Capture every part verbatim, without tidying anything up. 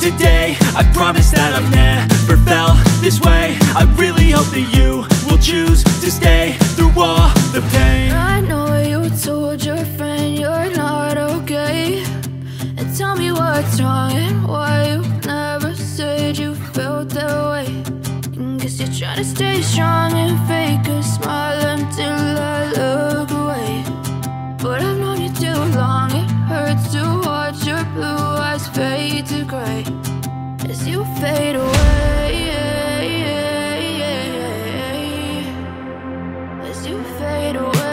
today. I promise that I've never felt this way. I really hope that you will choose to stay through all the pain. I know you told your friend you're not okay, and tell me what's wrong and why you never said you felt that way. Guess you're trying to stay strong and fake a smile until I look away. But I've known you too long, it hurts to watch your blue eyes fade to gray as you fade away, as you fade away, as you fade away.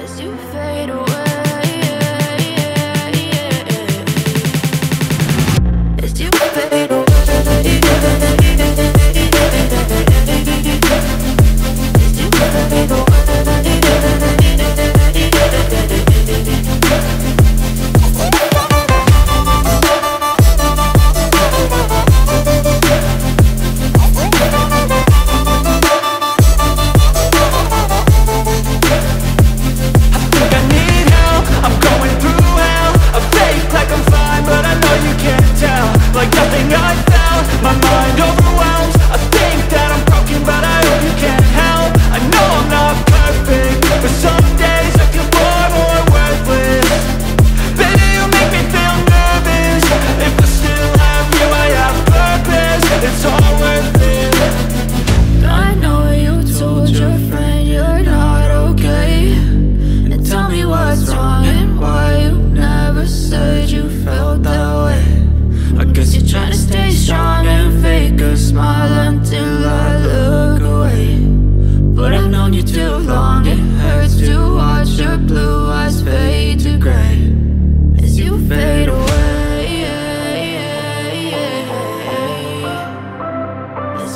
As you fade away, as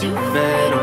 you fade away.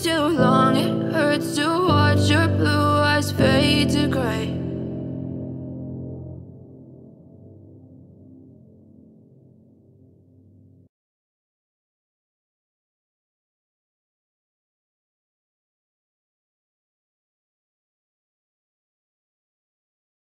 Too long.